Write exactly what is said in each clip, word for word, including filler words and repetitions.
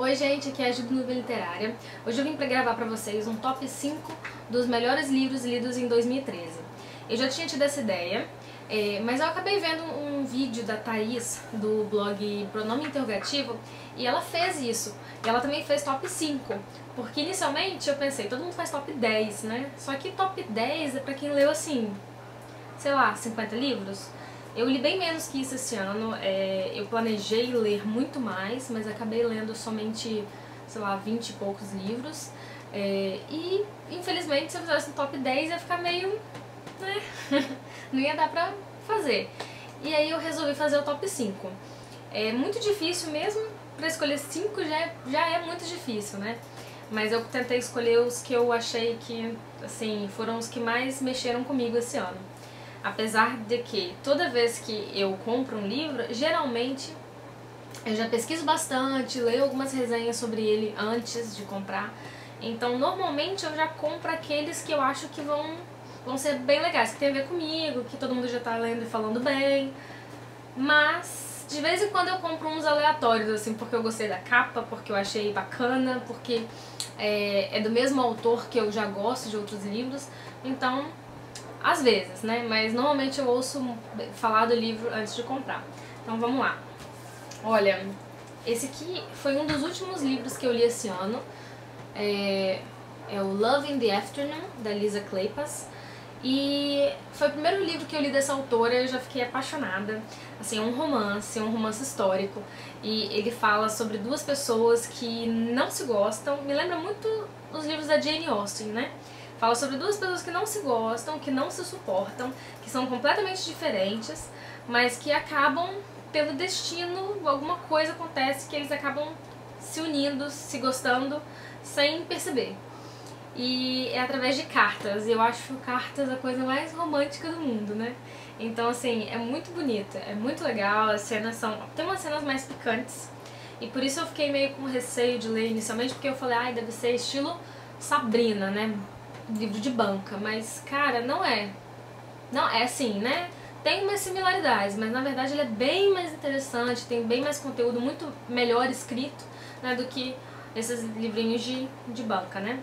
Oi gente, aqui é a Júlia Nuvem Literária. Hoje eu vim pra gravar pra vocês um top cinco dos melhores livros lidos em dois mil e treze. Eu já tinha tido essa ideia, é, mas eu acabei vendo um vídeo da Thais, do blog Pronome Interrogativo, e ela fez isso. E ela também fez top cinco, porque inicialmente eu pensei, todo mundo faz top dez, né? Só que top dez é pra quem leu assim, sei lá, cinquenta livros. Eu li bem menos que isso esse ano, é, eu planejei ler muito mais, mas acabei lendo somente, sei lá, vinte e poucos livros. É, e, infelizmente, se eu fizesse um top dez ia ficar meio... né? Não ia dar pra fazer. E aí eu resolvi fazer o top cinco. É muito difícil mesmo, pra escolher cinco já é, já é muito difícil, né? Mas eu tentei escolher os que eu achei que, assim, foram os que mais mexeram comigo esse ano. Apesar de que toda vez que eu compro um livro, geralmente eu já pesquiso bastante, leio algumas resenhas sobre ele antes de comprar. Então normalmente eu já compro aqueles que eu acho que vão, vão ser bem legais, que tem a ver comigo, que todo mundo já tá lendo e falando bem. Mas de vez em quando eu compro uns aleatórios, assim, porque eu gostei da capa, porque eu achei bacana, porque é, é do mesmo autor que eu já gosto de outros livros. Então... às vezes, né? Mas normalmente eu ouço falar do livro antes de comprar. Então vamos lá. Olha, esse aqui foi um dos últimos livros que eu li esse ano. É, é o Love in the Afternoon, da Lisa Kleypas. E foi o primeiro livro que eu li dessa autora, eu já fiquei apaixonada. Assim, é um romance, um romance histórico. E ele fala sobre duas pessoas que não se gostam. Me lembra muito os livros da Jane Austen, né? Fala sobre duas pessoas que não se gostam, que não se suportam, que são completamente diferentes, mas que acabam, pelo destino, alguma coisa acontece que eles acabam se unindo, se gostando, sem perceber. E é através de cartas, e eu acho cartas a coisa mais romântica do mundo, né? Então, assim, é muito bonita, é muito legal, as cenas são... tem umas cenas mais picantes, e por isso eu fiquei meio com receio de ler inicialmente, porque eu falei, ai, deve ser estilo Sabrina, né? Livro de banca, mas, cara, não é. Não, é assim, né? Tem umas similaridades, mas na verdade ele é bem mais interessante, tem bem mais conteúdo, muito melhor escrito, né, do que esses livrinhos de, de banca, né?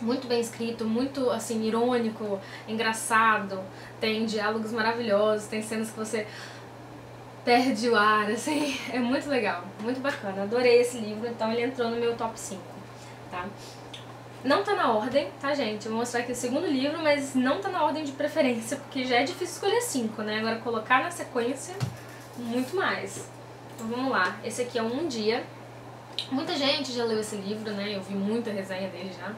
Muito bem escrito, muito, assim, irônico, engraçado, tem diálogos maravilhosos, tem cenas que você perde o ar, assim, é muito legal, muito bacana. Adorei esse livro, então ele entrou no meu top cinco, tá? Não tá na ordem, tá, gente? Eu vou mostrar aqui o segundo livro, mas não tá na ordem de preferência, porque já é difícil escolher cinco, né? Agora colocar na sequência, muito mais. Então vamos lá. Esse aqui é Um Dia. Muita gente já leu esse livro, né? Eu vi muita resenha dele já.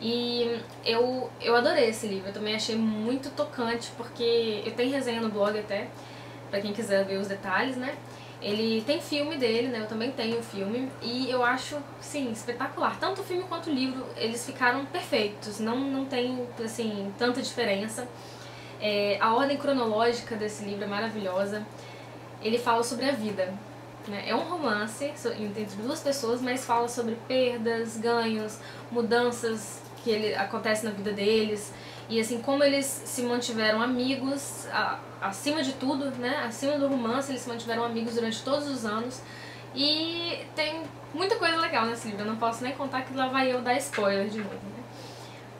E eu, eu adorei esse livro. Eu também achei muito tocante, porque eu tenho resenha no blog até, pra quem quiser ver os detalhes, né? Ele tem filme dele, né? Eu também tenho o filme. E eu acho, sim, espetacular. Tanto o filme quanto o livro, eles ficaram perfeitos. Não, não tem, assim, tanta diferença. É, a ordem cronológica desse livro é maravilhosa. Ele fala sobre a vida, né? É um romance entre duas pessoas, mas fala sobre perdas, ganhos, mudanças que ele, acontecem na vida deles. E, assim, como eles se mantiveram amigos... A, acima de tudo, né, acima do romance, eles se mantiveram amigos durante todos os anos. E tem muita coisa legal nesse livro, eu não posso nem contar que lá vai eu dar spoiler de novo, né?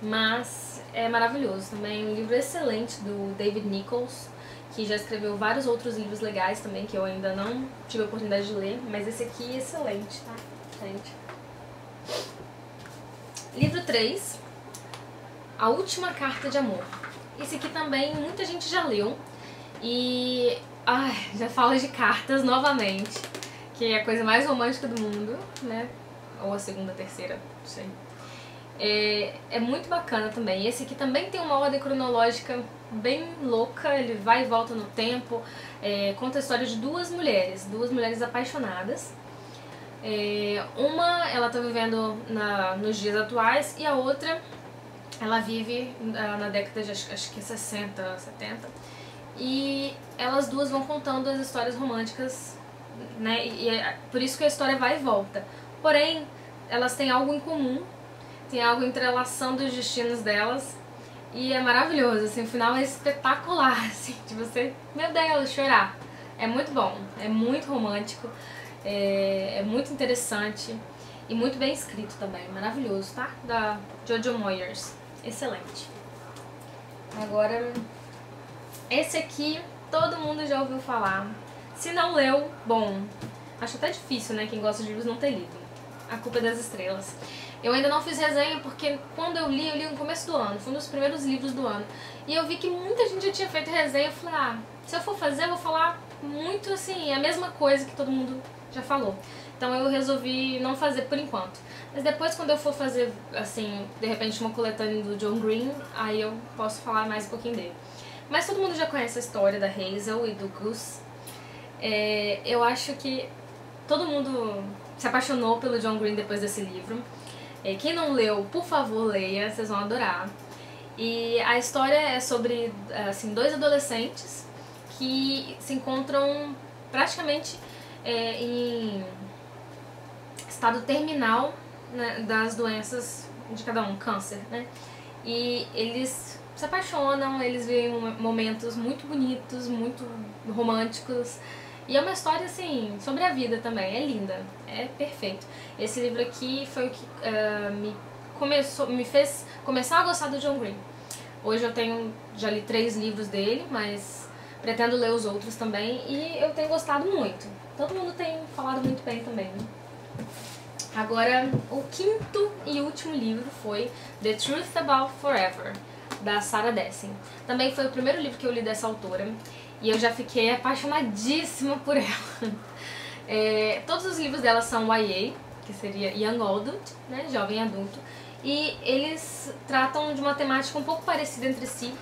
Mas é maravilhoso também, um livro excelente do David Nicholls, que já escreveu vários outros livros legais também, que eu ainda não tive a oportunidade de ler, mas esse aqui é excelente, tá, gente? Livro três, A Última Carta de Amor. Esse aqui também muita gente já leu. E, ai, já fala de cartas novamente, que é a coisa mais romântica do mundo, né? Ou a segunda, a terceira, não sei. É, é muito bacana também. Esse aqui também tem uma ordem cronológica bem louca, ele vai e volta no tempo. É, conta a história de duas mulheres, duas mulheres apaixonadas. É, uma, ela tá vivendo na, nos dias atuais, e a outra, ela vive na, na década de, acho que sessenta, setenta. E elas duas vão contando as histórias românticas, né? E é por isso que a história vai e volta. Porém, elas têm algo em comum, tem algo entrelaçando os destinos delas. E é maravilhoso, assim, o final é espetacular, assim, de você, meu Deus, chorar. É muito bom, é muito romântico, é, é muito interessante. E muito bem escrito também, maravilhoso, tá? Da Jojo Moyes, excelente. Agora, esse aqui todo mundo já ouviu falar. Se não leu, bom, acho até difícil, né, quem gosta de livros não ter lido. A Culpa é das Estrelas. Eu ainda não fiz resenha porque quando eu li, eu li no começo do ano. Foi um dos primeiros livros do ano. E eu vi que muita gente já tinha feito resenha. Eu falei, ah, se eu for fazer, eu vou falar muito assim, a mesma coisa que todo mundo já falou. Então eu resolvi não fazer por enquanto. Mas depois, quando eu for fazer, assim, de repente uma coletânea do John Green, aí eu posso falar mais um pouquinho dele. Mas todo mundo já conhece a história da Hazel e do Gus. É, eu acho que todo mundo se apaixonou pelo John Green depois desse livro. É, quem não leu, por favor, leia, vocês vão adorar. E a história é sobre, assim, dois adolescentes que se encontram praticamente é, em estado terminal, né, das doenças de cada um, câncer, né? E eles se apaixonam, eles vivem momentos muito bonitos, muito românticos. E é uma história, assim, sobre a vida também, é linda, é perfeito. Esse livro aqui foi o que uh, me, começou, me fez começar a gostar do John Green. Hoje eu tenho, já li três livros dele, mas pretendo ler os outros também. E eu tenho gostado muito, todo mundo tem falado muito bem também, né? Agora, o quinto e último livro foi The Truth About Forever, da Sarah Dessen. Também foi o primeiro livro que eu li dessa autora e eu já fiquei apaixonadíssima por ela. É, todos os livros dela são Y A, que seria Young Adult, né, jovem adulto, e eles tratam de uma temática um pouco parecida entre si,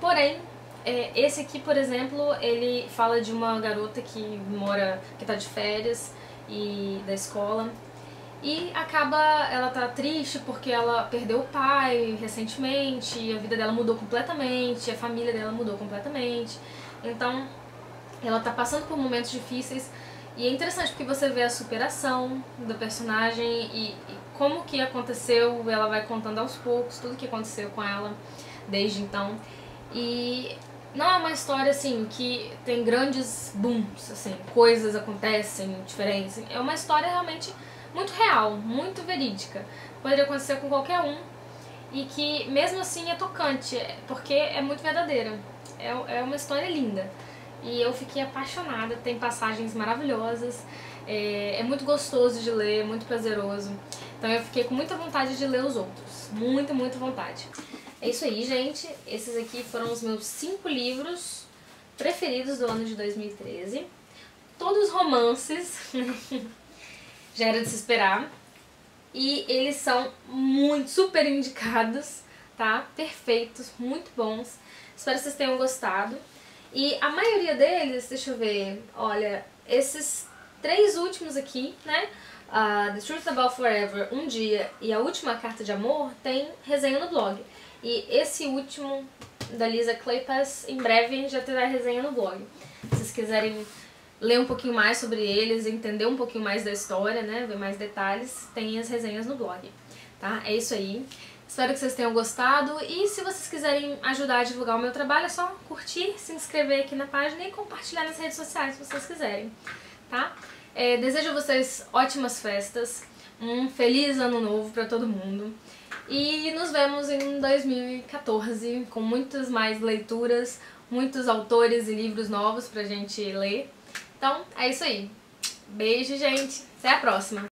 porém, é, esse aqui, por exemplo, ele fala de uma garota que mora, que tá de férias e da escola, e acaba, ela tá triste porque ela perdeu o pai recentemente, e a vida dela mudou completamente, a família dela mudou completamente. Então, ela tá passando por momentos difíceis, e é interessante porque você vê a superação do personagem e, e como que aconteceu, ela vai contando aos poucos tudo que aconteceu com ela desde então. E não é uma história, assim, que tem grandes booms, assim, coisas acontecem, diferentes. É uma história realmente muito real, muito verídica, poderia acontecer com qualquer um, e que mesmo assim é tocante, porque é muito verdadeira, é, é uma história linda, e eu fiquei apaixonada, tem passagens maravilhosas, é, é muito gostoso de ler, é muito prazeroso, então eu fiquei com muita vontade de ler os outros, muita, muita vontade. É isso aí, gente, esses aqui foram os meus cinco livros preferidos do ano de dois mil e treze, todos romances. Já era de se esperar. E eles são muito super indicados, tá? Perfeitos, muito bons. Espero que vocês tenham gostado. E a maioria deles, deixa eu ver, olha, esses três últimos aqui, né? Uh, The Truth About Forever, Um Dia e A Última Carta de Amor, tem resenha no blog. E esse último, da Lisa Kleypas, em breve já terá resenha no blog. Se vocês quiserem ler um pouquinho mais sobre eles, entender um pouquinho mais da história, né, ver mais detalhes, tem as resenhas no blog, tá? É isso aí. Espero que vocês tenham gostado e se vocês quiserem ajudar a divulgar o meu trabalho, é só curtir, se inscrever aqui na página e compartilhar nas redes sociais se vocês quiserem, tá? É, desejo a vocês ótimas festas, um feliz ano novo pra todo mundo e nos vemos em dois mil e quatorze com muitas mais leituras, muitos autores e livros novos pra gente ler. Então, é isso aí. Beijo, gente. Até a próxima.